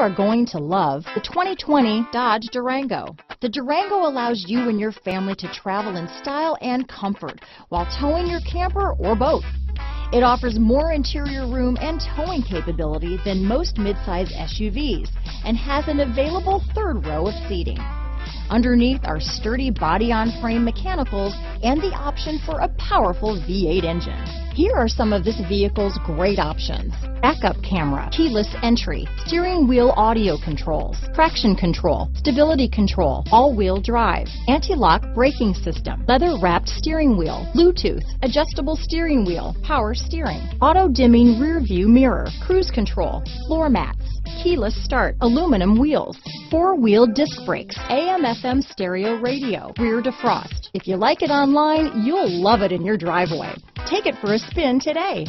are going to love the 2020 Dodge Durango. The Durango allows you and your family to travel in style and comfort while towing your camper or boat. It offers more interior room and towing capability than most midsize SUVs and has an available third row of seating. Underneath are sturdy body-on-frame mechanicals and the option for a powerful V8 engine. Here are some of this vehicle's great options: backup camera, keyless entry, steering wheel audio controls, traction control, stability control, all-wheel drive, anti-lock braking system, leather-wrapped steering wheel, Bluetooth, adjustable steering wheel, power steering, auto-dimming rear-view mirror, cruise control, floor mats, keyless start, aluminum wheels, four-wheel disc brakes, AM/FM stereo radio, rear defrost. If you like it online, you'll love it in your driveway. Take it for a spin today.